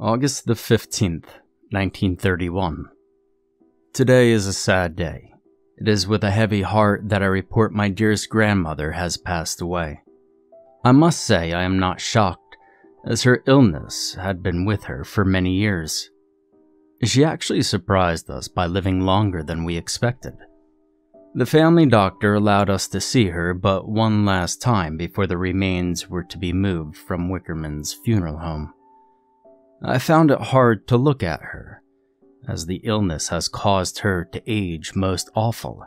August the 15th, 1931. Today is a sad day. It is with a heavy heart that I report my dearest grandmother has passed away. I must say I am not shocked, as her illness had been with her for many years. She actually surprised us by living longer than we expected. The family doctor allowed us to see her but one last time before the remains were to be moved from Wickerman's funeral home. I found it hard to look at her, as the illness has caused her to age most awful.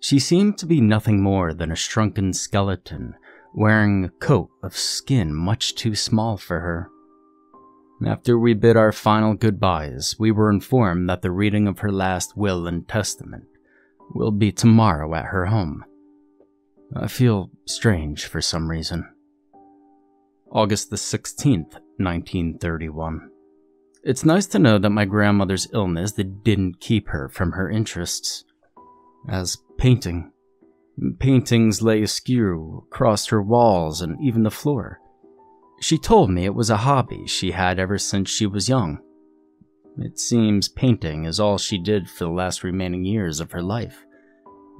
She seemed to be nothing more than a shrunken skeleton, wearing a coat of skin much too small for her. After we bid our final goodbyes, we were informed that the reading of her last will and testament will be tomorrow at her home. I feel strange for some reason. August the 16th, 1931. It's nice to know that my grandmother's illness didn't keep her from her interests, as painting. Paintings lay askew across her walls and even the floor. She told me it was a hobby she had ever since she was young. It seems painting is all she did for the last remaining years of her life.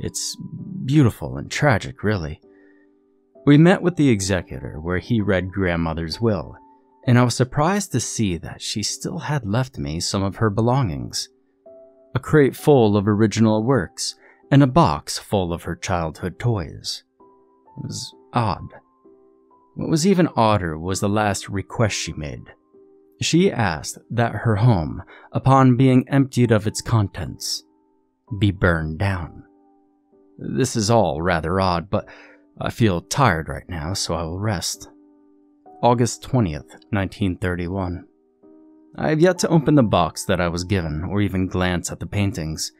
It's beautiful and tragic, really. We met with the executor, where he read grandmother's will, and I was surprised to see that she still had left me some of her belongings. A crate full of original works, and a box full of her childhood toys. It was odd. What was even odder was the last request she made. She asked that her home, upon being emptied of its contents, be burned down. This is all rather odd, but I feel tired right now, so I will rest. August 20th, 1931. I have yet to open the box that I was given, or even glance at the paintings.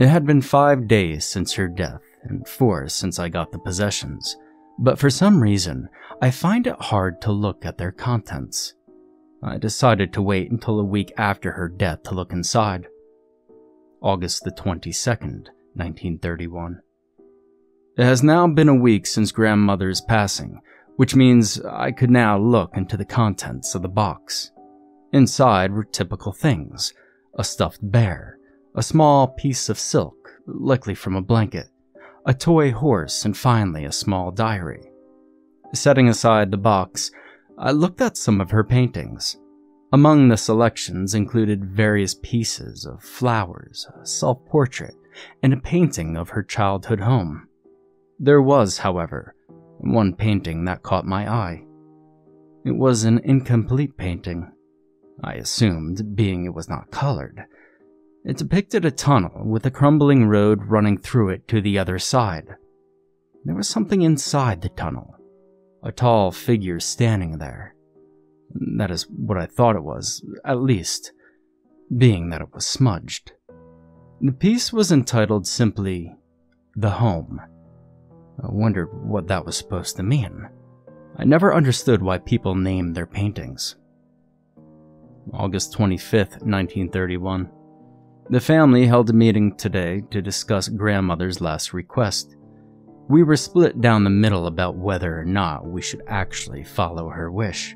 It had been 5 days since her death, and 4 since I got the possessions, but for some reason, I find it hard to look at their contents. I decided to wait until a week after her death to look inside. August the 22nd, 1931. It has now been a week since grandmother's passing, which means I could now look into the contents of the box. Inside were typical things: a stuffed bear, a small piece of silk, likely from a blanket, a toy horse, and finally a small diary. Setting aside the box, I looked at some of her paintings. Among the selections included various pieces of flowers, a self-portrait, and a painting of her childhood home. There was, however, one painting that caught my eye. It was an incomplete painting, I assumed, being it was not colored. It depicted a tunnel with a crumbling road running through it to the other side. There was something inside the tunnel, a tall figure standing there. That is what I thought it was, at least, being that it was smudged. The piece was entitled simply, "The Home." I wondered what that was supposed to mean. I never understood why people named their paintings. August 25th, 1931. The family held a meeting today to discuss grandmother's last request. We were split down the middle about whether or not we should actually follow her wish.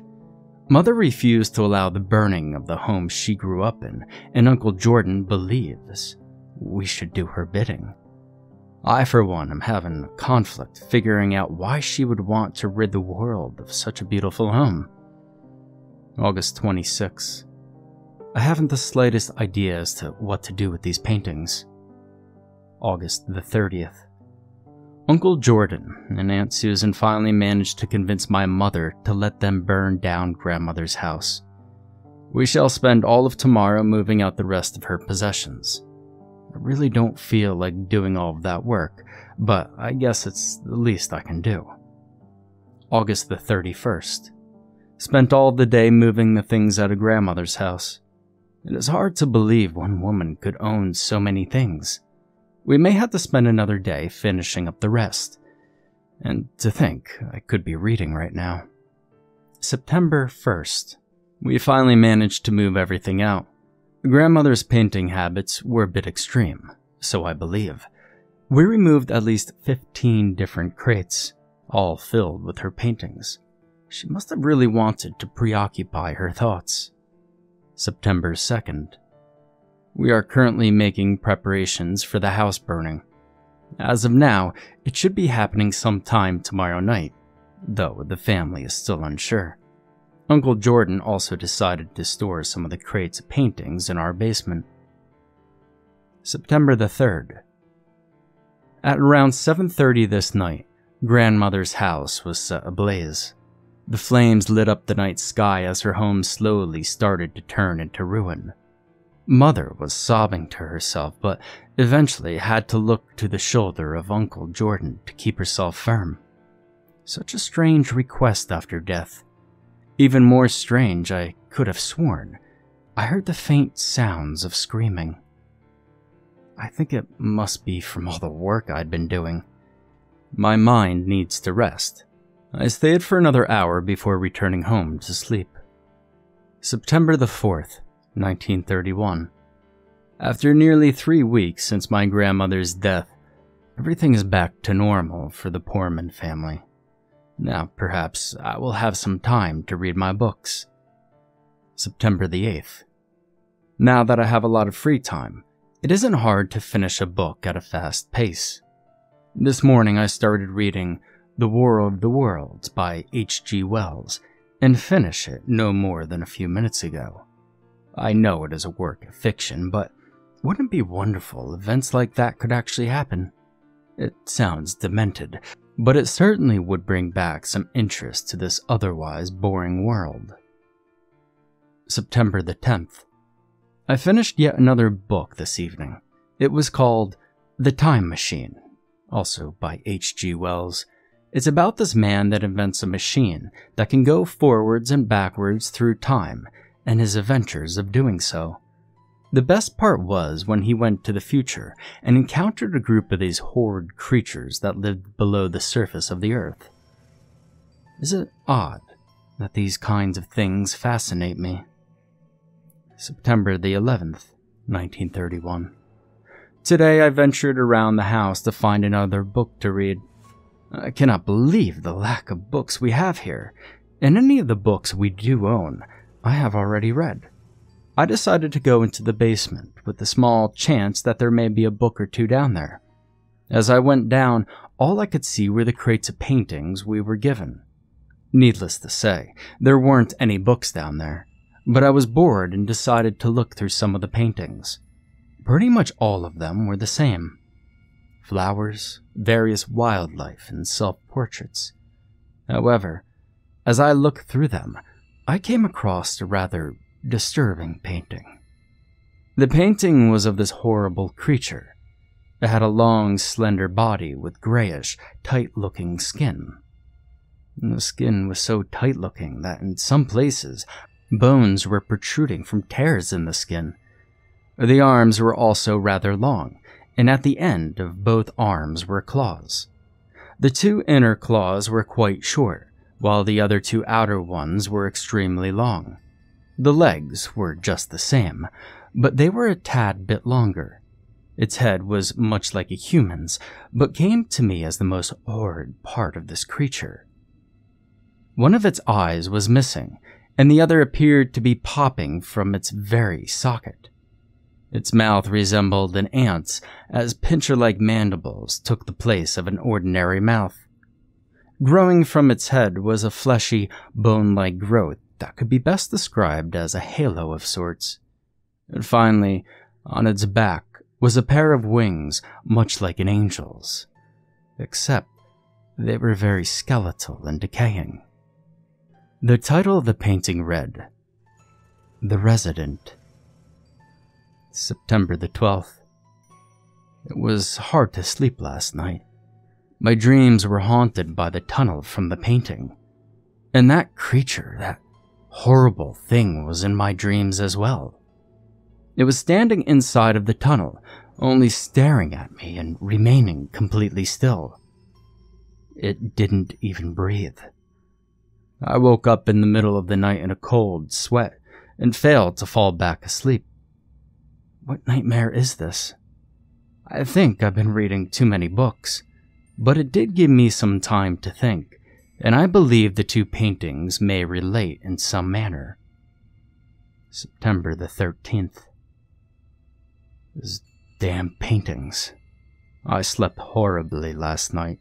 Mother refused to allow the burning of the home she grew up in, and Uncle Jordan believes we should do her bidding. I, for one, am having a conflict figuring out why she would want to rid the world of such a beautiful home. August 26. I haven't the slightest idea as to what to do with these paintings. August the 30th. Uncle Jordan and Aunt Susan finally managed to convince my mother to let them burn down grandmother's house. We shall spend all of tomorrow moving out the rest of her possessions. I really don't feel like doing all of that work, but I guess it's the least I can do. August the 31st. Spent all the day moving the things out of grandmother's house. It is hard to believe one woman could own so many things. We may have to spend another day finishing up the rest. And to think, I could be reading right now. September 1st. We finally managed to move everything out. Grandmother's painting habits were a bit extreme, so I believe. We removed at least 15 different crates, all filled with her paintings. She must have really wanted to preoccupy her thoughts. September 2nd. We are currently making preparations for the house burning. As of now, it should be happening sometime tomorrow night, though the family is still unsure. Uncle Jordan also decided to store some of the crates of paintings in our basement. September the 3rd. At around 7:30 this night, Grandmother's house was set ablaze. The flames lit up the night sky as her home slowly started to turn into ruin. Mother was sobbing to herself, but eventually had to look to the shoulder of Uncle Jordan to keep herself firm. Such a strange request after death. Even more strange, I could have sworn I heard the faint sounds of screaming. I think it must be from all the work I'd been doing. My mind needs to rest. I stayed for another hour before returning home to sleep. September the 4th, 1931. After nearly 3 weeks since my grandmother's death, everything is back to normal for the Poorman family. Now perhaps I will have some time to read my books. September the 8th. Now that I have a lot of free time, it isn't hard to finish a book at a fast pace. This morning I started reading The War of the Worlds by H.G. Wells and finished it no more than a few minutes ago. I know it is a work of fiction, but wouldn't it be wonderful if events like that could actually happen? It sounds demented, but it certainly would bring back some interest to this otherwise boring world. September the 10th. I finished yet another book this evening. It was called The Time Machine, also by H.G. Wells. It's about this man that invents a machine that can go forwards and backwards through time and his adventures of doing so. The best part was when he went to the future and encountered a group of these horrid creatures that lived below the surface of the earth. Is it odd that these kinds of things fascinate me? September the 11th, 1931. Today I ventured around the house to find another book to read. I cannot believe the lack of books we have here, and any of the books we do own, I have already read. I decided to go into the basement with the small chance that there may be a book or two down there. As I went down, all I could see were the crates of paintings we were given. Needless to say, there weren't any books down there. But I was bored and decided to look through some of the paintings. Pretty much all of them were the same. Flowers, various wildlife, and self-portraits. However, as I looked through them, I came across a rather disturbing painting. The painting was of this horrible creature. It had a long, slender body with grayish, tight-looking skin. And the skin was so tight-looking that in some places, bones were protruding from tears in the skin. The arms were also rather long, and at the end of both arms were claws. The two inner claws were quite short, while the other two outer ones were extremely long. The legs were just the same, but they were a tad bit longer. Its head was much like a human's, but came to me as the most horrid part of this creature. One of its eyes was missing, and the other appeared to be popping from its very socket. Its mouth resembled an ant's, as pincher-like mandibles took the place of an ordinary mouth. Growing from its head was a fleshy, bone-like growth that could be best described as a halo of sorts. And finally, on its back was a pair of wings, much like an angel's, except they were very skeletal and decaying. The title of the painting read, The Resident. September the 12th. It was hard to sleep last night. My dreams were haunted by the tunnel from the painting. And that creature, that horrible thing, was in my dreams as well. It was standing inside of the tunnel, only staring at me and remaining completely still. It didn't even breathe. I woke up in the middle of the night in a cold sweat and failed to fall back asleep. What nightmare is this? I think I've been reading too many books, but it did give me some time to think, and I believe the two paintings may relate in some manner. September the 13th. Those damn paintings. I slept horribly last night.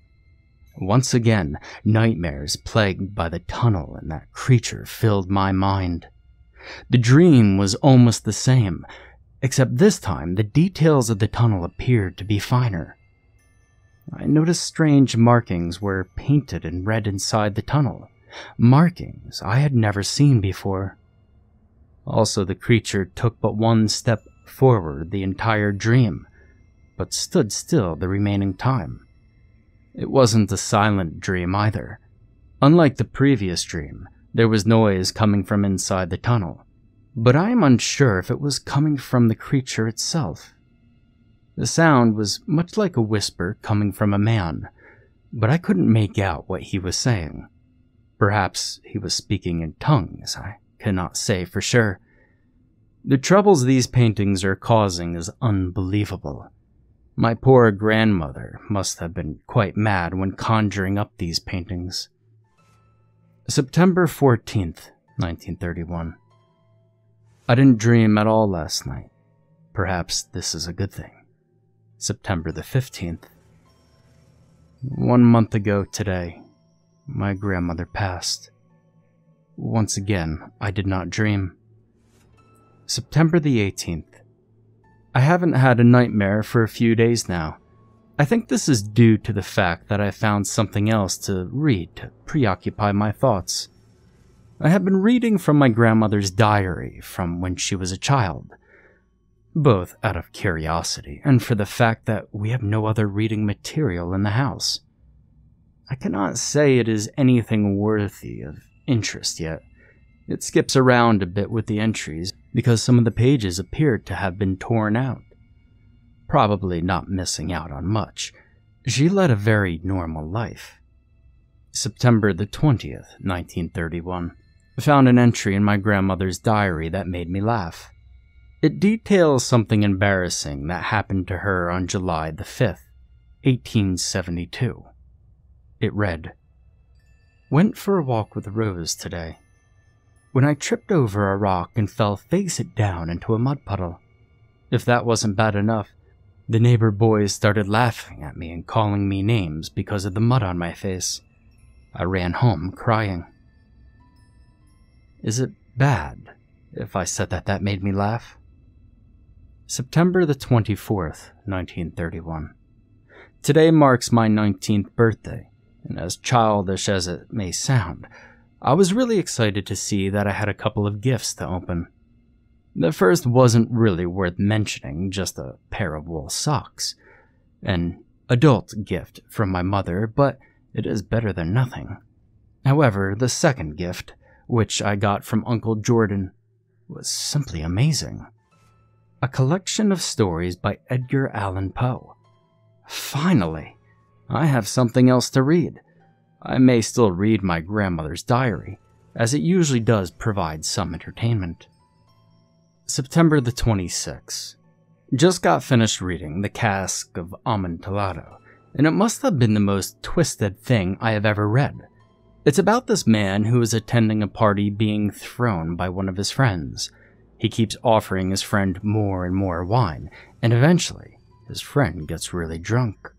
Once again, nightmares plagued by the tunnel and that creature filled my mind. The dream was almost the same, except this time the details of the tunnel appeared to be finer. I noticed strange markings were painted in red inside the tunnel, markings I had never seen before. Also, the creature took but one step forward the entire dream, but stood still the remaining time. It wasn't a silent dream either. Unlike the previous dream, there was noise coming from inside the tunnel, but I am unsure if it was coming from the creature itself. The sound was much like a whisper coming from a man, but I couldn't make out what he was saying. Perhaps he was speaking in tongues, I cannot say for sure. The troubles these paintings are causing is unbelievable. My poor grandmother must have been quite mad when conjuring up these paintings. September 14th, 1931. I didn't dream at all last night. Perhaps this is a good thing. September the 15th. 1 month ago today, my grandmother passed. Once again, I did not dream. September the 18th. I haven't had a nightmare for a few days now. I think this is due to the fact that I found something else to read to preoccupy my thoughts. I have been reading from my grandmother's diary from when she was a child, both out of curiosity and for the fact that we have no other reading material in the house. I cannot say it is anything worthy of interest yet. It skips around a bit with the entries because some of the pages appeared to have been torn out. Probably not missing out on much. She led a very normal life. September the 20th, 1931. I found an entry in my grandmother's diary that made me laugh. It details something embarrassing that happened to her on July the 5th, 1872. It read, "Went for a walk with Rose today, when I tripped over a rock and fell face it down into a mud puddle. If that wasn't bad enough, the neighbor boys started laughing at me and calling me names because of the mud on my face. I ran home crying." Is it bad if I said that made me laugh? September the 24th, 1931. Today marks my 19th birthday, and as childish as it may sound, I was really excited to see that I had a couple of gifts to open. The first wasn't really worth mentioning, just a pair of wool socks. An adult gift from my mother, but it is better than nothing. However, the second gift, which I got from Uncle Jordan, was simply amazing. A collection of stories by Edgar Allan Poe. Finally, I have something else to read. I may still read my grandmother's diary, as it usually does provide some entertainment. September the 26th. Just got finished reading The Cask of Amontillado, and it must have been the most twisted thing I have ever read. It's about this man who is attending a party being thrown by one of his friends. He keeps offering his friend more and more wine, and eventually, his friend gets really drunk.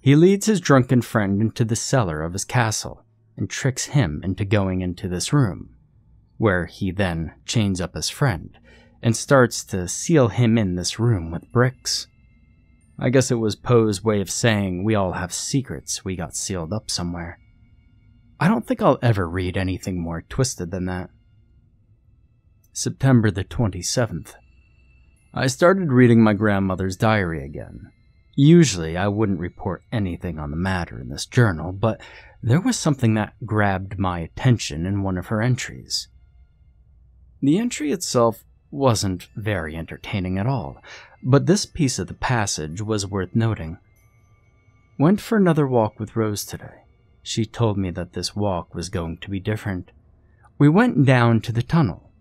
He leads his drunken friend into the cellar of his castle, and tricks him into going into this room, where he then chains up his friend, and starts to seal him in this room with bricks. I guess it was Poe's way of saying we all have secrets we got sealed up somewhere. I don't think I'll ever read anything more twisted than that. September the 27th. I started reading my grandmother's diary again. Usually, I wouldn't report anything on the matter in this journal, but there was something that grabbed my attention in one of her entries. The entry itself wasn't very entertaining at all, but this piece of the passage was worth noting. "Went for another walk with Rose today. She told me that this walk was going to be different. We went down to the tunnel,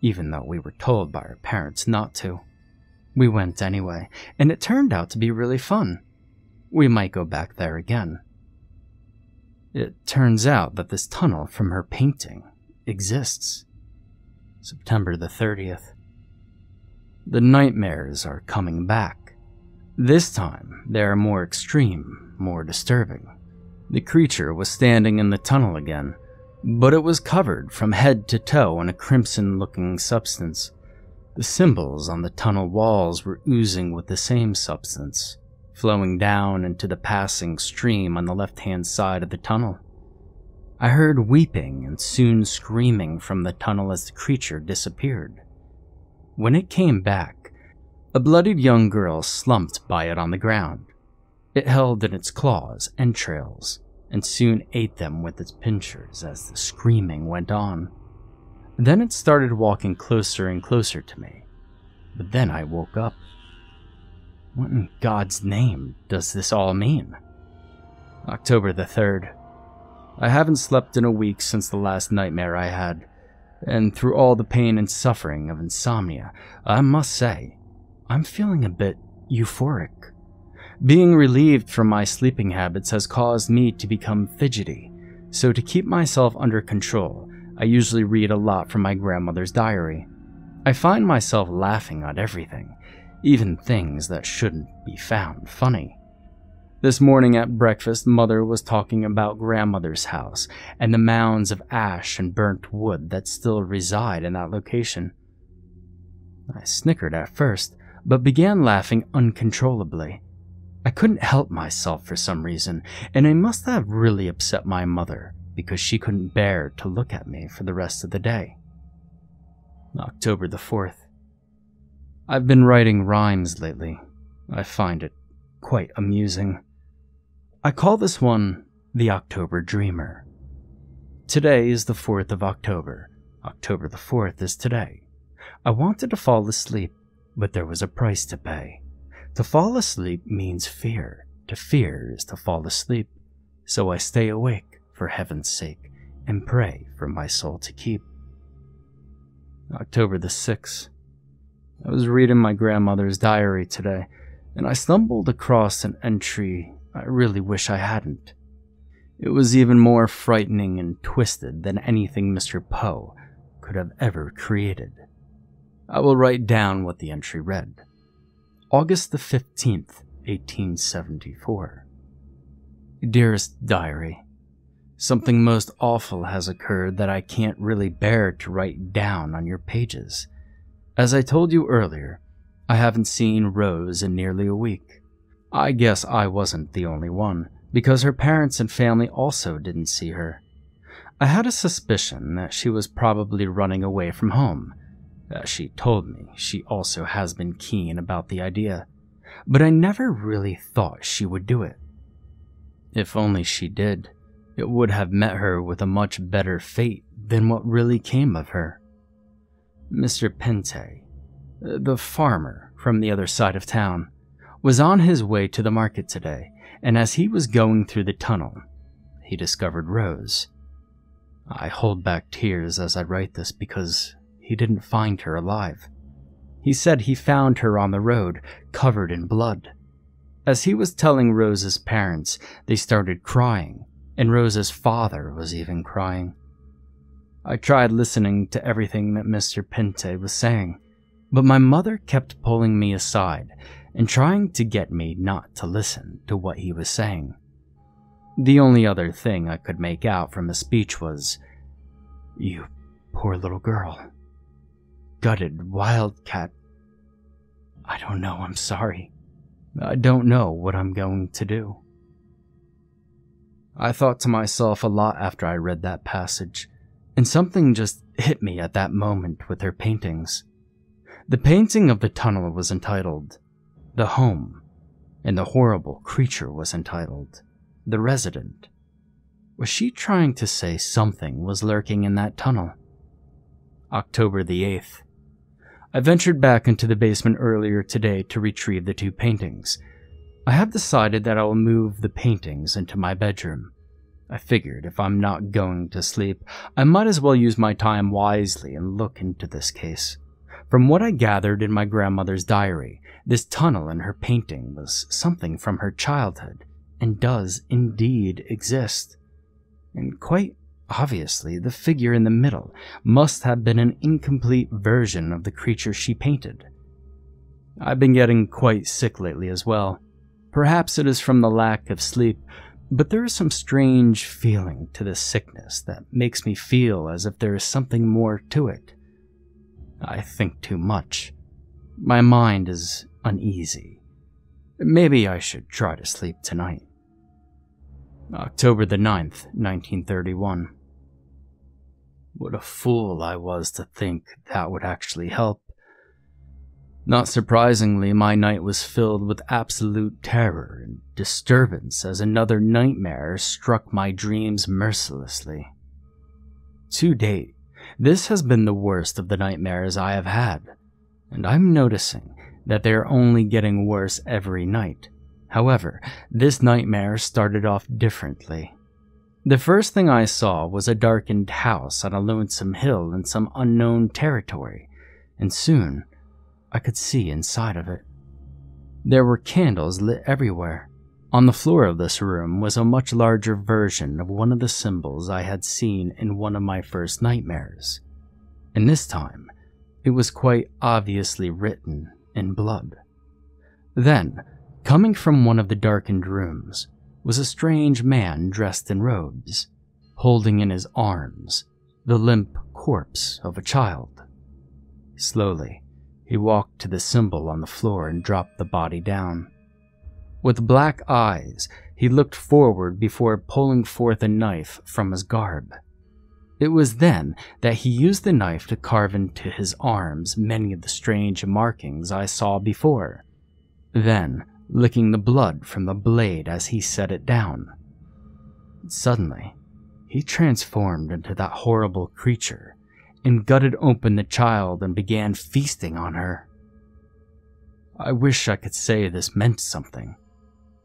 even though we were told by our parents not to. We went anyway, and it turned out to be really fun. We might go back there again." It turns out that this tunnel from her painting exists. September the 30th. The nightmares are coming back. This time, they are more extreme, more disturbing. The creature was standing in the tunnel again, but it was covered from head to toe in a crimson-looking substance. The symbols on the tunnel walls were oozing with the same substance, flowing down into the passing stream on the left-hand side of the tunnel. I heard weeping and soon screaming from the tunnel as the creature disappeared. When it came back, a bloodied young girl slumped by it on the ground. It held in its claws entrails, and soon ate them with its pincers as the screaming went on. Then it started walking closer and closer to me, but then I woke up. What in God's name does this all mean? October the 3rd. I haven't slept in a week since the last nightmare I had, and through all the pain and suffering of insomnia, I must say, I'm feeling a bit euphoric. Being relieved from my sleeping habits has caused me to become fidgety, so to keep myself under control, I usually read a lot from my grandmother's diary. I find myself laughing at everything, even things that shouldn't be found funny. This morning at breakfast, Mother was talking about Grandmother's house and the mounds of ash and burnt wood that still reside in that location. I snickered at first, but began laughing uncontrollably. I couldn't help myself for some reason, and I must have really upset my mother because she couldn't bear to look at me for the rest of the day. October the 4th. I've been writing rhymes lately. I find it quite amusing. I call this one the October Dreamer. Today is the 4th of October. October the 4th is today. I wanted to fall asleep, but there was a price to pay. To fall asleep means fear. To fear is to fall asleep. So I stay awake for heaven's sake and pray for my soul to keep. October the 6th. I was reading my grandmother's diary today, and I stumbled across an entry I really wish I hadn't. It was even more frightening and twisted than anything Mr. Poe could have ever created. I will write down what the entry read. August the 15th, 1874. Dearest Diary, something most awful has occurred that I can't really bear to write down on your pages. As I told you earlier, I haven't seen Rose in nearly a week. I guess I wasn't the only one, because her parents and family also didn't see her. I had a suspicion that she was probably running away from home. As she told me, she also has been keen about the idea, but I never really thought she would do it. If only she did, it would have met her with a much better fate than what really came of her. Mr. Pente, the farmer from the other side of town, was on his way to the market today, and as he was going through the tunnel, he discovered Rose. I hold back tears as I write this because he didn't find her alive. He said he found her on the road, covered in blood. As he was telling Rose's parents, they started crying, and Rose's father was even crying. I tried listening to everything that Mr. Pente was saying, but my mother kept pulling me aside and trying to get me not to listen to what he was saying. The only other thing I could make out from his speech was, "You poor little girl. Gutted wildcat. I don't know, I'm sorry. I don't know what I'm going to do." I thought to myself a lot after I read that passage, and something just hit me at that moment with her paintings. The painting of the tunnel was entitled The Home, and the horrible creature was entitled The Resident. Was she trying to say something was lurking in that tunnel? October the 8th. I ventured back into the basement earlier today to retrieve the two paintings. I have decided that I will move the paintings into my bedroom. I figured if I'm not going to sleep, I might as well use my time wisely and look into this case. From what I gathered in my grandmother's diary, this tunnel and her painting was something from her childhood and does indeed exist. And quite Obviously, the figure in the middle must have been an incomplete version of the creature she painted. I've been getting quite sick lately as well. Perhaps it is from the lack of sleep, but there is some strange feeling to this sickness that makes me feel as if there is something more to it. I think too much. My mind is uneasy. Maybe I should try to sleep tonight. October the 9th, 1931. What a fool I was to think that would actually help. Not surprisingly, my night was filled with absolute terror and disturbance as another nightmare struck my dreams mercilessly. To date, this has been the worst of the nightmares I have had, and I'm noticing that they are only getting worse every night. However, this nightmare started off differently. The first thing I saw was a darkened house on a lonesome hill in some unknown territory, and soon I could see inside of it. There were candles lit everywhere. On the floor of this room was a much larger version of one of the symbols I had seen in one of my first nightmares, and this time it was quite obviously written in blood. Then, coming from one of the darkened rooms, was a strange man dressed in robes, holding in his arms the limp corpse of a child. Slowly, he walked to the symbol on the floor and dropped the body down. With black eyes, he looked forward before pulling forth a knife from his garb. It was then that he used the knife to carve into his arms many of the strange markings I saw before, then licking the blood from the blade as he set it down. Suddenly, he transformed into that horrible creature and gutted open the child and began feasting on her. I wish I could say this meant something,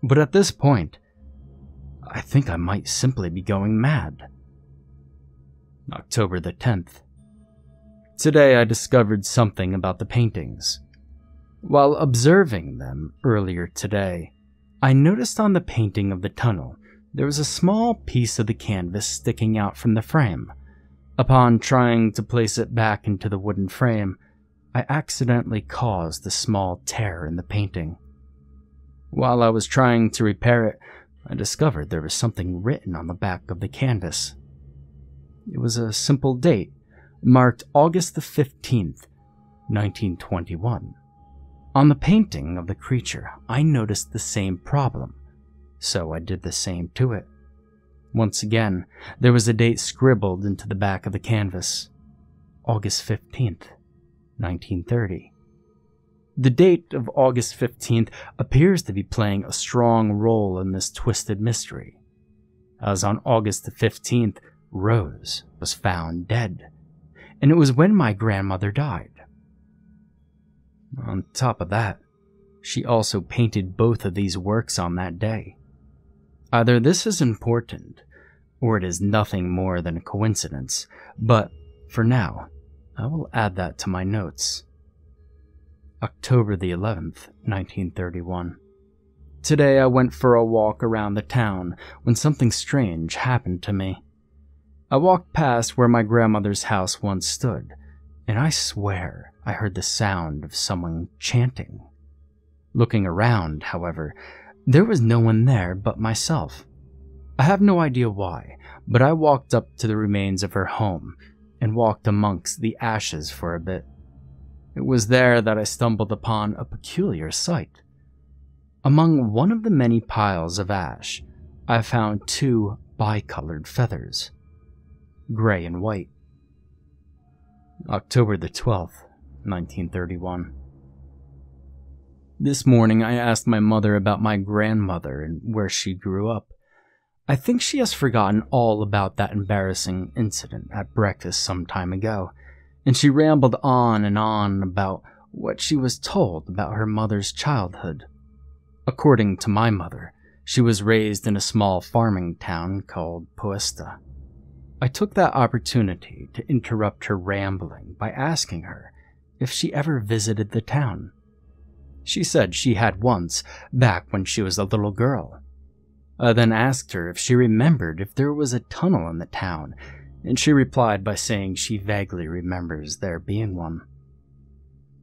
but at this point, I think I might simply be going mad. October the 10th. Today I discovered something about the paintings. While observing them earlier today, I noticed on the painting of the tunnel, there was a small piece of the canvas sticking out from the frame. Upon trying to place it back into the wooden frame, I accidentally caused a small tear in the painting. While I was trying to repair it, I discovered there was something written on the back of the canvas. It was a simple date, marked August the 15th, 1921. On the painting of the creature, I noticed the same problem, so I did the same to it. Once again, there was a date scribbled into the back of the canvas, August 15th, 1930. The date of August 15th appears to be playing a strong role in this twisted mystery, as on August the 15th, Rose was found dead, and it was when my grandmother died. On top of that, she also painted both of these works on that day. Either this is important, or it is nothing more than a coincidence, but for now, I will add that to my notes. October the 11th, 1931. Today I went for a walk around the town when something strange happened to me. I walked past where my grandmother's house once stood, and I swear I heard the sound of someone chanting. Looking around, however, there was no one there but myself. I have no idea why, but I walked up to the remains of her home and walked amongst the ashes for a bit. It was there that I stumbled upon a peculiar sight. Among one of the many piles of ash, I found two bicolored feathers, gray and white. October the 12th, 1931. This morning, I asked my mother about my grandmother and where she grew up. I think she has forgotten all about that embarrassing incident at breakfast some time ago, and she rambled on and on about what she was told about her mother's childhood. According to my mother, she was raised in a small farming town called Puesta. I took that opportunity to interrupt her rambling by asking her if she ever visited the town. She said she had once, back when she was a little girl. I then asked her if she remembered if there was a tunnel in the town, and she replied by saying she vaguely remembers there being one.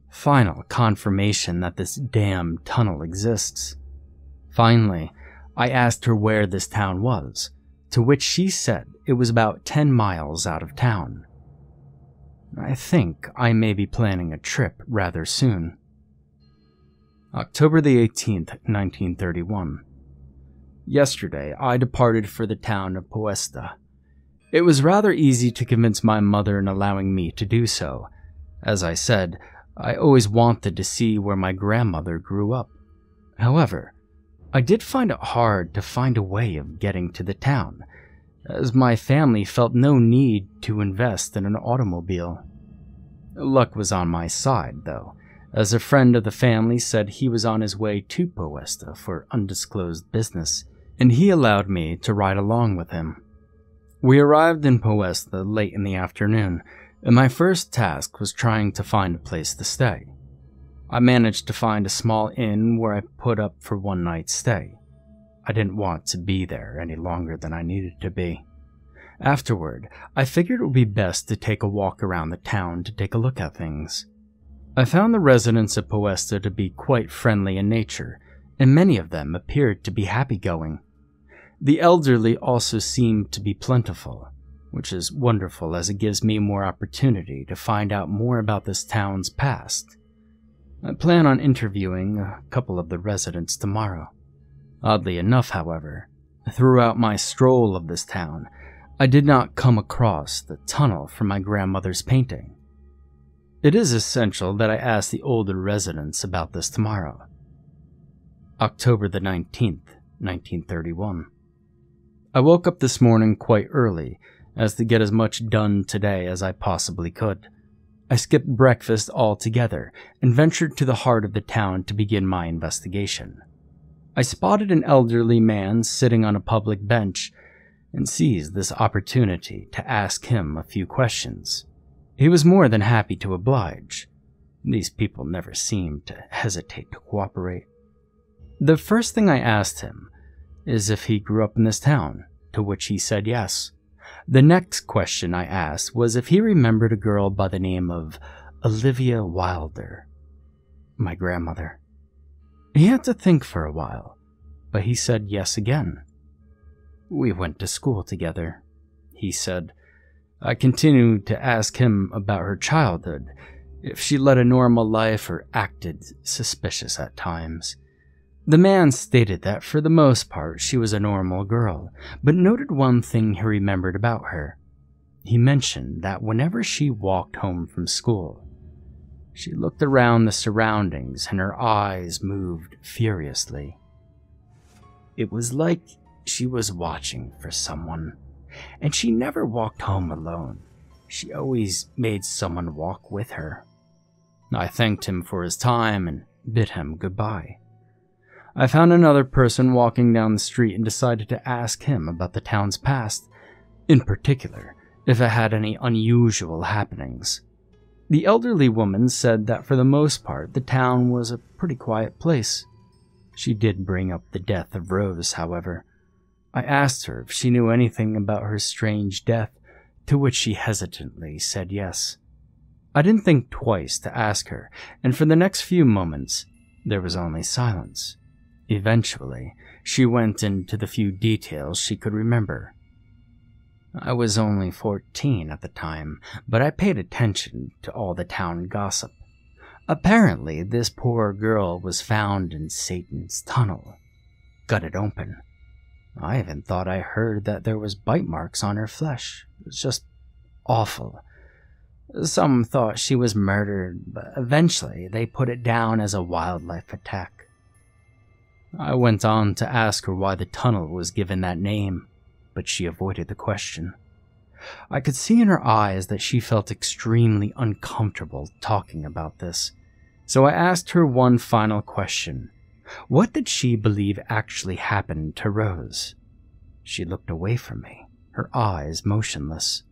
Final confirmation that this damn tunnel exists. Finally, I asked her where this town was, to which she said it was about 10 miles out of town. I think I may be planning a trip rather soon. October the 18th, 1931. Yesterday, I departed for the town of Puesta. It was rather easy to convince my mother in allowing me to do so. As I said, I always wanted to see where my grandmother grew up. However, I did find it hard to find a way of getting to the town, as my family felt no need to invest in an automobile. Luck was on my side, though, as a friend of the family said he was on his way to Puesta for undisclosed business, and he allowed me to ride along with him. We arrived in Puesta late in the afternoon, and my first task was trying to find a place to stay. I managed to find a small inn where I put up for one night's stay. I didn't want to be there any longer than I needed to be. Afterward, I figured it would be best to take a walk around the town to take a look at things. I found the residents of Puesta to be quite friendly in nature, and many of them appeared to be happy-going. The elderly also seemed to be plentiful, which is wonderful as it gives me more opportunity to find out more about this town's past. I plan on interviewing a couple of the residents tomorrow. Oddly enough, however, throughout my stroll of this town, I did not come across the tunnel for my grandmother's painting. It is essential that I ask the older residents about this tomorrow. October the 19th, 1931. I woke up this morning quite early, as to get as much done today as I possibly could. I skipped breakfast altogether and ventured to the heart of the town to begin my investigation. I spotted an elderly man sitting on a public bench and seized this opportunity to ask him a few questions. He was more than happy to oblige. These people never seemed to hesitate to cooperate. The first thing I asked him is if he grew up in this town, to which he said yes. The next question I asked was if he remembered a girl by the name of Olivia Wilder, my grandmother. He had to think for a while, but he said yes again. We went to school together, he said. I continued to ask him about her childhood, if she led a normal life or acted suspicious at times. The man stated that for the most part she was a normal girl, but noted one thing he remembered about her. He mentioned that whenever she walked home from school, she looked around the surroundings and her eyes moved furiously. It was like she was watching for someone, and she never walked home alone. She always made someone walk with her. I thanked him for his time and bid him goodbye. I found another person walking down the street and decided to ask him about the town's past, in particular, if it had any unusual happenings. The elderly woman said that for the most part, the town was a pretty quiet place. She did bring up the death of Rose, however. I asked her if she knew anything about her strange death, to which she hesitantly said yes. I didn't think twice to ask her, and for the next few moments, there was only silence. Eventually, she went into the few details she could remember. I was only 14 at the time, but I paid attention to all the town gossip. Apparently, this poor girl was found in Satan's tunnel, gutted open. I even thought I heard that there was bite marks on her flesh. It was just awful. Some thought she was murdered, but eventually they put it down as a wildlife attack. I went on to ask her why the tunnel was given that name, but she avoided the question. I could see in her eyes that she felt extremely uncomfortable talking about this, so I asked her one final question. What did she believe actually happened to Rose? She looked away from me, her eyes motionless.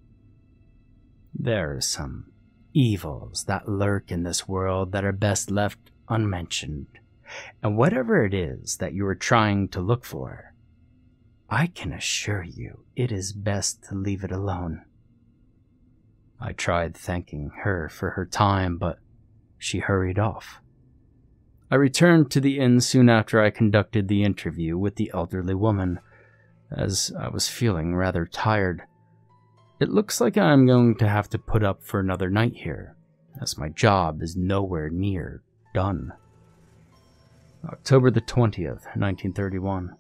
There are some evils that lurk in this world that are best left unmentioned. And whatever it is that you are trying to look for, I can assure you it is best to leave it alone. I tried thanking her for her time, but she hurried off. I returned to the inn soon after I conducted the interview with the elderly woman, as I was feeling rather tired. It looks like I'm going to have to put up for another night here, as my job is nowhere near done. October the 20th, 1931.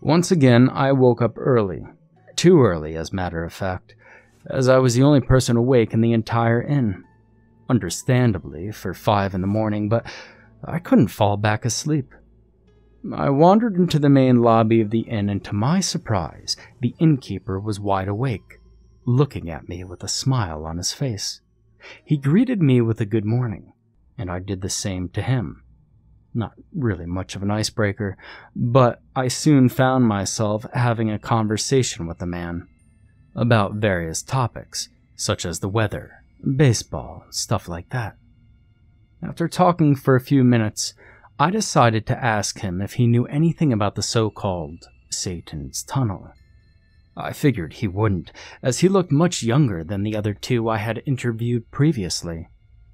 Once again, I woke up early. Too early, as a matter of fact, as I was the only person awake in the entire inn. Understandably, for 5 in the morning, but I couldn't fall back asleep. I wandered into the main lobby of the inn, and to my surprise, the innkeeper was wide awake, looking at me with a smile on his face. He greeted me with a good morning, and I did the same to him. Not really much of an icebreaker, but I soon found myself having a conversation with the man about various topics, such as the weather, baseball, stuff like that. After talking for a few minutes, I decided to ask him if he knew anything about the so-called Satan's Tunnel. I figured he wouldn't, as he looked much younger than the other two I had interviewed previously,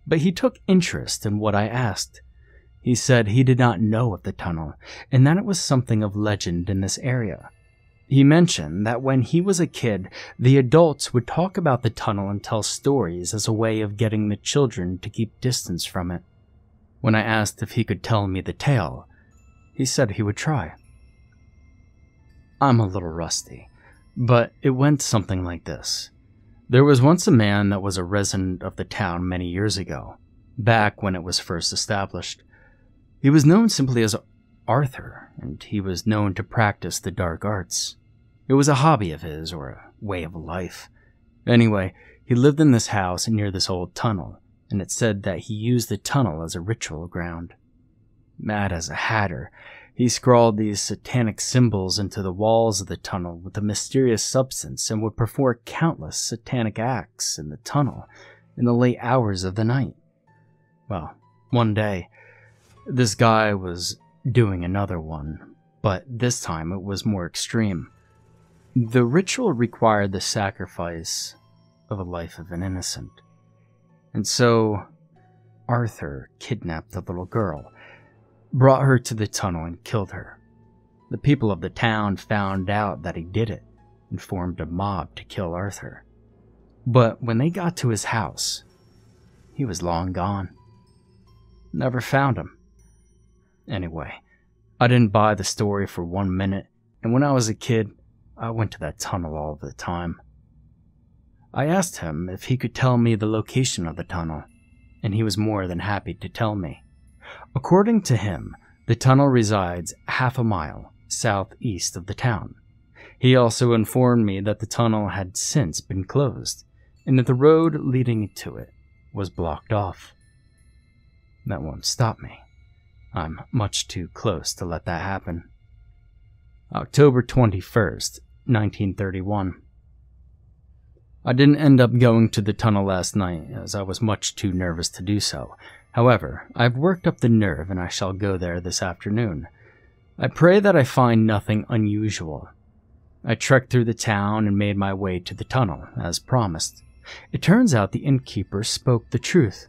but he took interest in what I asked. He said he did not know of the tunnel, and that it was something of legend in this area. He mentioned that when he was a kid, the adults would talk about the tunnel and tell stories as a way of getting the children to keep distance from it. When I asked if he could tell me the tale, he said he would try. I'm a little rusty, but it went something like this. There was once a man that was a resident of the town many years ago, back when it was first established. He was known simply as Arthur, and he was known to practice the dark arts. It was a hobby of his, or a way of life. Anyway, he lived in this house near this old tunnel, and it's said that he used the tunnel as a ritual ground. Mad as a hatter, he scrawled these satanic symbols into the walls of the tunnel with a mysterious substance and would perform countless satanic acts in the tunnel in the late hours of the night. Well, one day, this guy was doing another one, but this time it was more extreme. The ritual required the sacrifice of a life of an innocent. And so, Arthur kidnapped the little girl, brought her to the tunnel, and killed her. The people of the town found out that he did it and formed a mob to kill Arthur. But when they got to his house, he was long gone. Never found him. Anyway, I didn't buy the story for 1 minute, and when I was a kid, I went to that tunnel all the time. I asked him if he could tell me the location of the tunnel, and he was more than happy to tell me. According to him, the tunnel resides half a mile southeast of the town. He also informed me that the tunnel had since been closed, and that the road leading to it was blocked off. That won't stop me. I'm much too close to let that happen. October 21st, 1931. I didn't end up going to the tunnel last night, as I was much too nervous to do so. However, I've worked up the nerve and I shall go there this afternoon. I pray that I find nothing unusual. I trekked through the town and made my way to the tunnel, as promised. It turns out the innkeeper spoke the truth,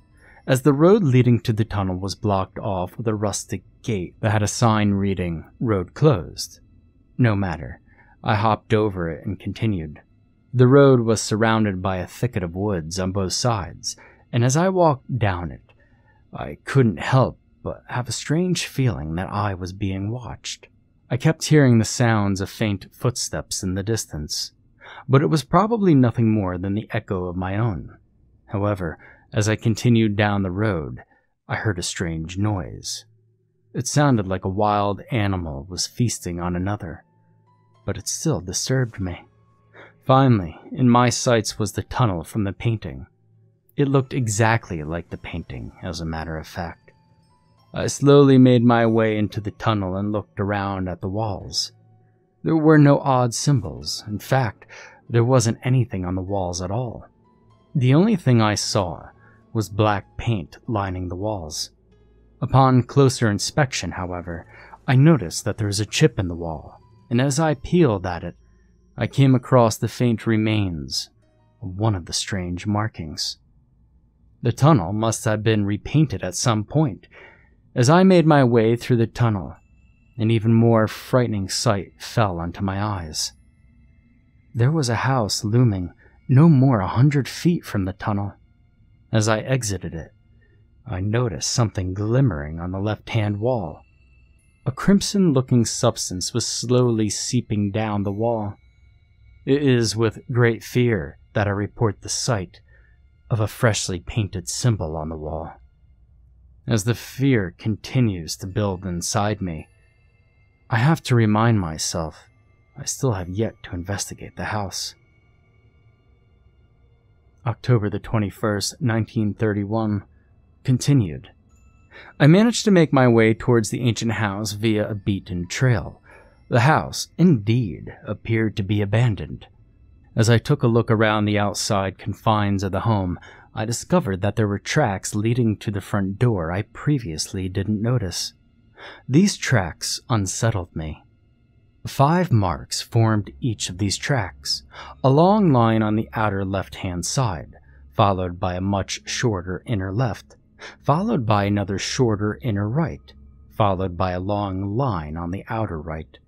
as the road leading to the tunnel was blocked off with a rustic gate that had a sign reading, "Road closed." No matter, I hopped over it and continued. The road was surrounded by a thicket of woods on both sides, and as I walked down it, I couldn't help but have a strange feeling that I was being watched. I kept hearing the sounds of faint footsteps in the distance, but it was probably nothing more than the echo of my own. However, as I continued down the road, I heard a strange noise. It sounded like a wild animal was feasting on another, but it still disturbed me. Finally, in my sights was the tunnel from the painting. It looked exactly like the painting, as a matter of fact. I slowly made my way into the tunnel and looked around at the walls. There were no odd symbols. In fact, there wasn't anything on the walls at all. The only thing I saw was black paint lining the walls. Upon closer inspection, however, I noticed that there was a chip in the wall, and as I peeled at it, I came across the faint remains of one of the strange markings. The tunnel must have been repainted at some point. As I made my way through the tunnel, an even more frightening sight fell onto my eyes. There was a house looming no more 100 feet from the tunnel. As I exited it, I noticed something glimmering on the left-hand wall. A crimson-looking substance was slowly seeping down the wall. It is with great fear that I report the sight of a freshly painted symbol on the wall. As the fear continues to build inside me, I have to remind myself I still have yet to investigate the house. October the 21st, 1931, continued. I managed to make my way towards the ancient house via a beaten trail. The house, indeed, appeared to be abandoned. As I took a look around the outside confines of the home, I discovered that there were tracks leading to the front door I previously didn't notice. These tracks unsettled me. 5 marks formed each of these tracks, a long line on the outer left-hand side, followed by a much shorter inner left, followed by another shorter inner right, followed by a long line on the outer right,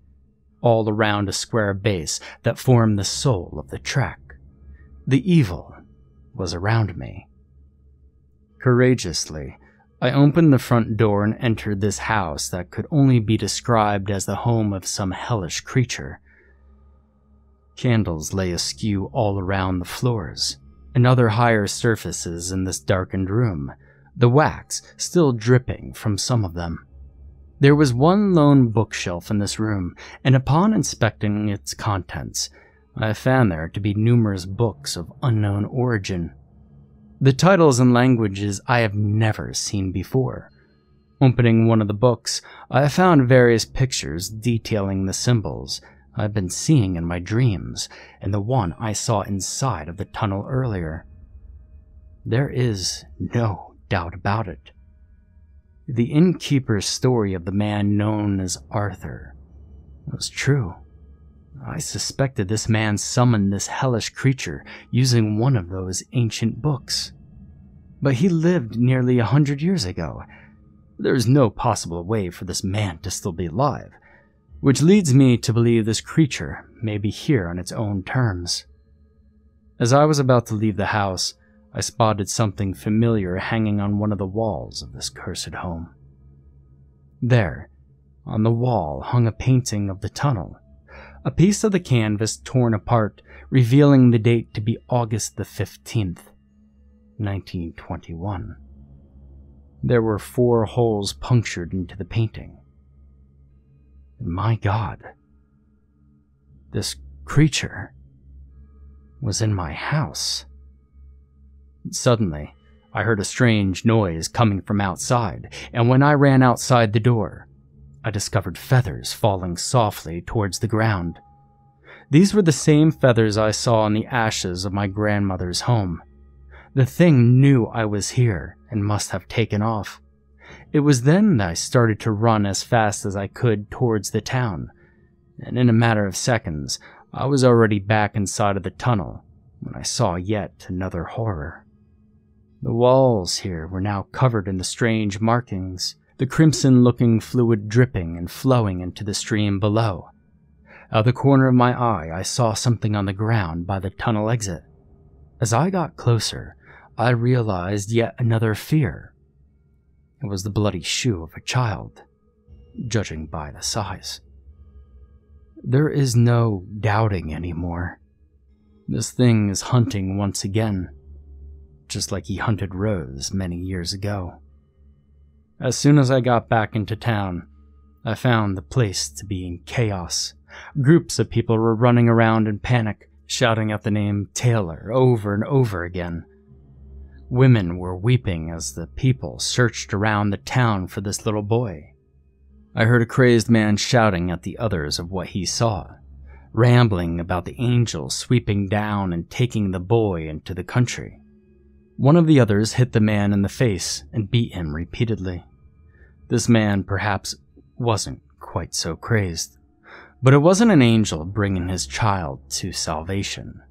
all around a square base that formed the soul of the track. The evil was around me. Courageously, I opened the front door and entered this house that could only be described as the home of some hellish creature. Candles lay askew all around the floors and other higher surfaces in this darkened room, the wax still dripping from some of them. There was one lone bookshelf in this room, and upon inspecting its contents, I found there to be numerous books of unknown origin. The titles and languages I have never seen before. Opening one of the books, I found various pictures detailing the symbols I've been seeing in my dreams and the one I saw inside of the tunnel earlier. There is no doubt about it. The innkeeper's story of the man known as Arthur was true. I suspected this man summoned this hellish creature using one of those ancient books. But he lived nearly 100 years ago. There is no possible way for this man to still be alive, which leads me to believe this creature may be here on its own terms. As I was about to leave the house, I spotted something familiar hanging on one of the walls of this cursed home. There, on the wall, hung a painting of the tunnel. A piece of the canvas torn apart, revealing the date to be August the 15th, 1921. There were 4 holes punctured into the painting. And my God, this creature was in my house. Suddenly, I heard a strange noise coming from outside, and when I ran outside the door, I discovered feathers falling softly towards the ground. These were the same feathers I saw on the ashes of my grandmother's home. The thing knew I was here and must have taken off. It was then that I started to run as fast as I could towards the town, and in a matter of seconds, I was already back inside of the tunnel when I saw yet another horror. The walls here were now covered in the strange markings, the crimson-looking fluid dripping and flowing into the stream below. Out of the corner of my eye, I saw something on the ground by the tunnel exit. As I got closer, I realized yet another fear. It was the bloody shoe of a child, judging by the size. There is no doubting anymore. This thing is hunting once again, just like he hunted Rose many years ago. As soon as I got back into town, I found the place to be in chaos. Groups of people were running around in panic, shouting out the name Taylor over and over again. Women were weeping as the people searched around the town for this little boy. I heard a crazed man shouting at the others of what he saw, rambling about the angel sweeping down and taking the boy into the country. One of the others hit the man in the face and beat him repeatedly. This man perhaps wasn't quite so crazed, But it wasn't an angel bringing his child to salvation.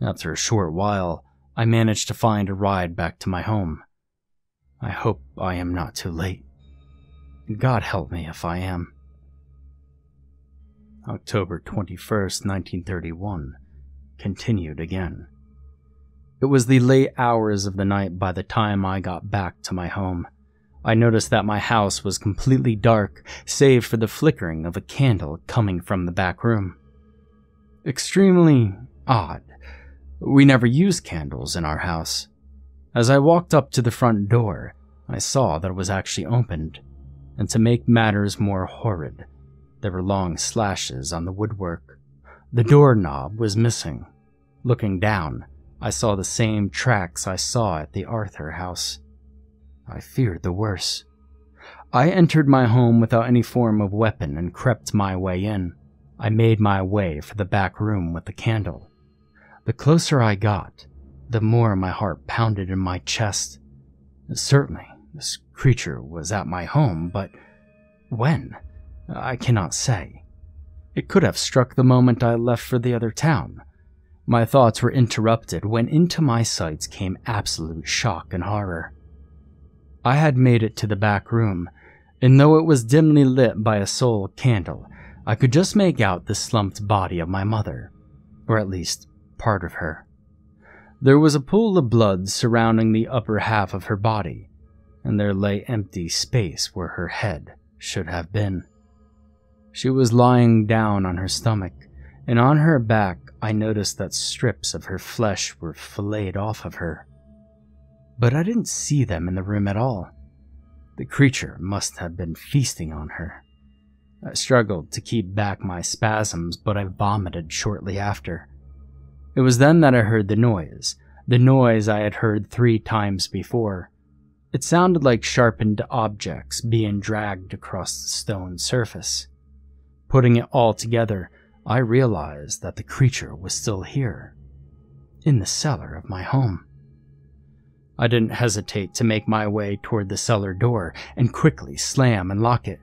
After a short while, I managed to find a ride back to my home. I hope I am not too late. God help me if I am. October 21st, 1931, continued again. It was the late hours of the night by the time I got back to my home. I noticed that my house was completely dark, save for the flickering of a candle coming from the back room. Extremely odd. We never used candles in our house. As I walked up to the front door, I saw that it was actually opened, and to make matters more horrid, there were long slashes on the woodwork. The doorknob was missing. Looking down, I saw the same tracks I saw at the Arthur house. I feared the worst. I entered my home without any form of weapon and crept my way in. I made my way for the back room with the candle. The closer I got, the more my heart pounded in my chest. Certainly, this creature was at my home, but when? I cannot say. It could have struck the moment I left for the other town. My thoughts were interrupted when into my sights came absolute shock and horror. I had made it to the back room, and though it was dimly lit by a sole candle, I could just make out the slumped body of my mother, or at least part of her. There was a pool of blood surrounding the upper half of her body, and there lay empty space where her head should have been. She was lying down on her stomach, and on her back I noticed that strips of her flesh were filleted off of her. But I didn't see them in the room at all. The creature must have been feasting on her. I struggled to keep back my spasms, but I vomited shortly after. It was then that I heard the noise I had heard 3 times before. It sounded like sharpened objects being dragged across the stone surface. Putting it all together, I realized that the creature was still here, in the cellar of my home. I didn't hesitate to make my way toward the cellar door and quickly slam and lock it.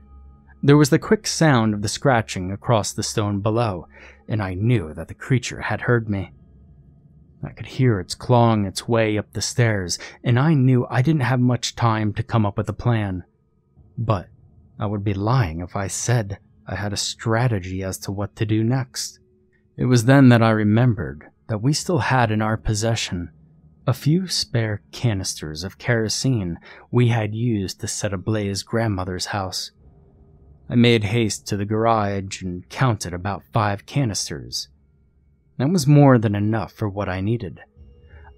There was the quick sound of the scratching across the stone below, and I knew that the creature had heard me. I could hear it clawing its way up the stairs, and I knew I didn't have much time to come up with a plan. But I would be lying if I said I had a strategy as to what to do next. It was then that I remembered that we still had in our possession a few spare canisters of kerosene we had used to set ablaze grandmother's house. I made haste to the garage and counted about 5 canisters. That was more than enough for what I needed.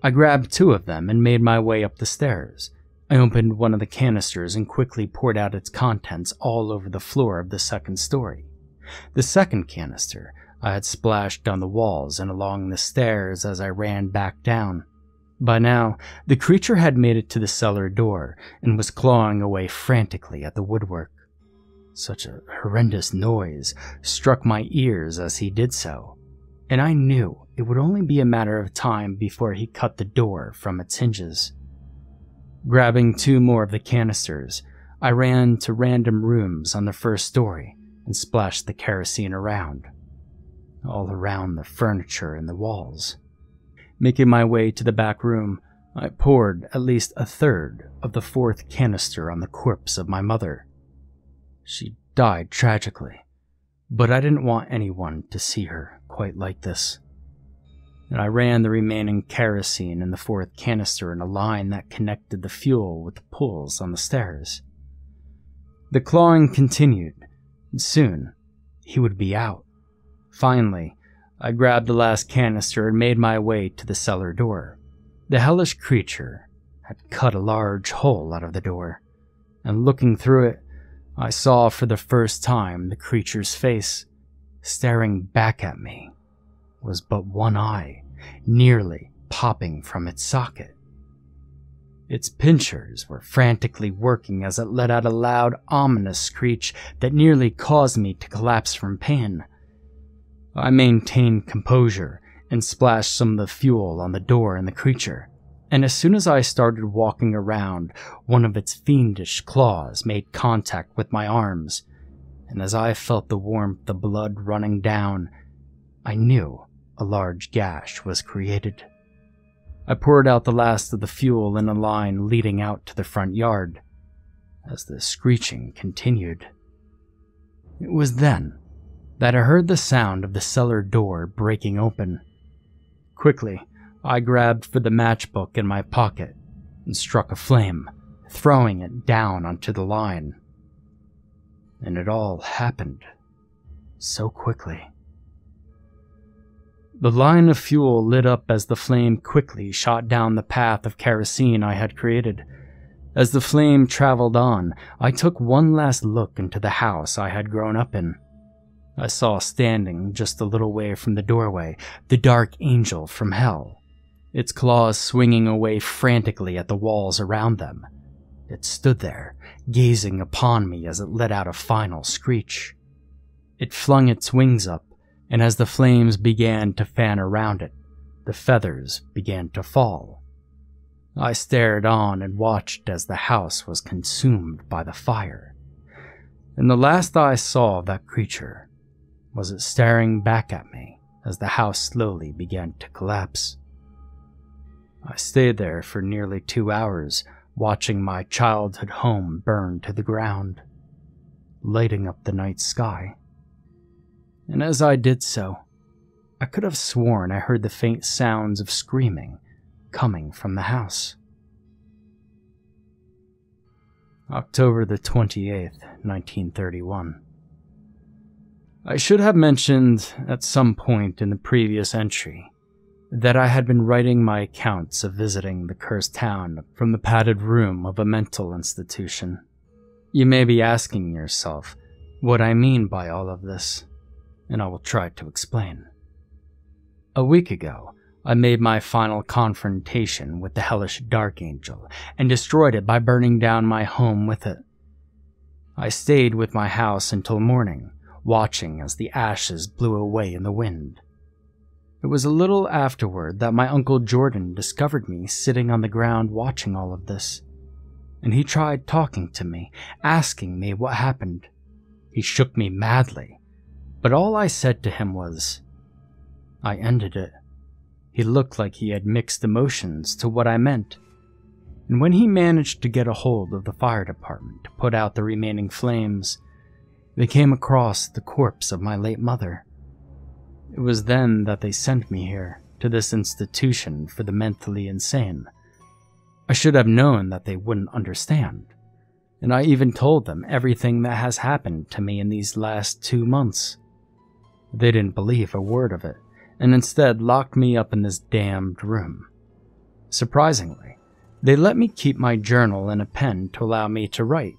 I grabbed 2 of them and made my way up the stairs. I opened one of the canisters and quickly poured out its contents all over the floor of the second story. The second canister I had splashed on the walls and along the stairs as I ran back down. By now, the creature had made it to the cellar door and was clawing away frantically at the woodwork. Such a horrendous noise struck my ears as he did so, and I knew it would only be a matter of time before he cut the door from its hinges. Grabbing 2 more of the canisters, I ran to random rooms on the first story and splashed the kerosene around, all around the furniture and the walls. Making my way to the back room, I poured at least 1/3 of the 4th canister on the corpse of my mother. She died tragically, but I didn't want anyone to see her quite like this. And I ran the remaining kerosene in the 4th canister in a line that connected the fuel with the pulls on the stairs. The clawing continued, and soon he would be out. Finally, I grabbed the last canister and made my way to the cellar door. The hellish creature had cut a large hole out of the door, and looking through it, I saw for the first time the creature's face. Staring back at me was but one eye, nearly popping from its socket. Its pincers were frantically working as it let out a loud, ominous screech that nearly caused me to collapse from pain. I maintained composure and splashed some of the fuel on the door and the creature, and as soon as I started walking around, one of its fiendish claws made contact with my arms, and as I felt the warmth, the blood running down, I knew a large gash was created. I poured out the last of the fuel in a line leading out to the front yard, as the screeching continued. It was then that I heard the sound of the cellar door breaking open. Quickly, I grabbed for the matchbook in my pocket and struck a flame, throwing it down onto the line. And it all happened so quickly. The line of fuel lit up as the flame quickly shot down the path of kerosene I had created. As the flame traveled on, I took one last look into the house I had grown up in. I saw standing just a little way from the doorway, the dark angel from hell, its claws swinging away frantically at the walls around them. It stood there, gazing upon me as it let out a final screech. It flung its wings up, and as the flames began to fan around it, the feathers began to fall. I stared on and watched as the house was consumed by the fire. And the last I saw of that creature was it staring back at me as the house slowly began to collapse. I stayed there for nearly 2 hours, watching my childhood home burn to the ground, lighting up the night sky. And as I did so, I could have sworn I heard the faint sounds of screaming coming from the house. October the 28th, 1931. I should have mentioned at some point in the previous entry that I had been writing my accounts of visiting the cursed town from the padded room of a mental institution. You may be asking yourself what I mean by all of this, and I will try to explain. A week ago, I made my final confrontation with the hellish Dark Angel and destroyed it by burning down my home with it. I stayed with my house until morning, watching as the ashes blew away in the wind. It was a little afterward that my Uncle Jordan discovered me sitting on the ground watching all of this, and he tried talking to me, asking me what happened. He shook me madly, but all I said to him was, "I ended it." He looked like he had mixed emotions to what I meant. And when he managed to get a hold of the fire department to put out the remaining flames, they came across the corpse of my late mother. It was then that they sent me here, to this institution for the mentally insane. I should have known that they wouldn't understand. And I even told them everything that has happened to me in these last 2 months. They didn't believe a word of it, and instead locked me up in this damned room. Surprisingly, they let me keep my journal and a pen to allow me to write.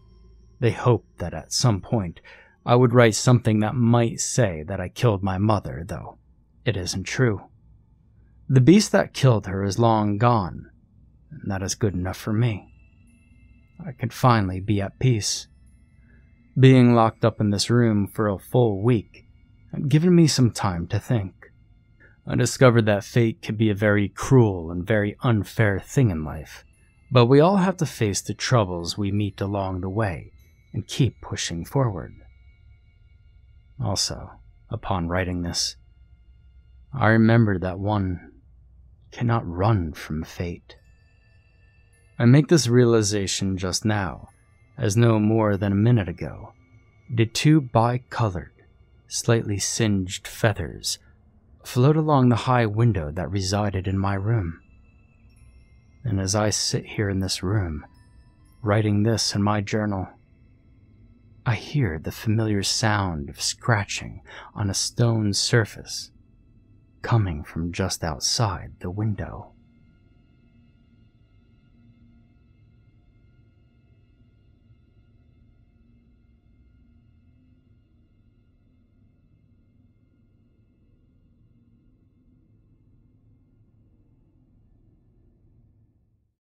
They hoped that at some point I would write something that might say that I killed my mother, though it isn't true. The beast that killed her is long gone, and that is good enough for me. I could finally be at peace. Being locked up in this room for a full week had given me some time to think. I discovered that fate could be a very cruel and very unfair thing in life, but we all have to face the troubles we meet along the way and keep pushing forward. Also, upon writing this, I remembered that one cannot run from fate. I make this realization just now, as no more than a minute ago, did two bi-colored, slightly singed feathers float along the high window that resided in my room. And as I sit here in this room, writing this in my journal, I hear the familiar sound of scratching on a stone surface coming from just outside the window.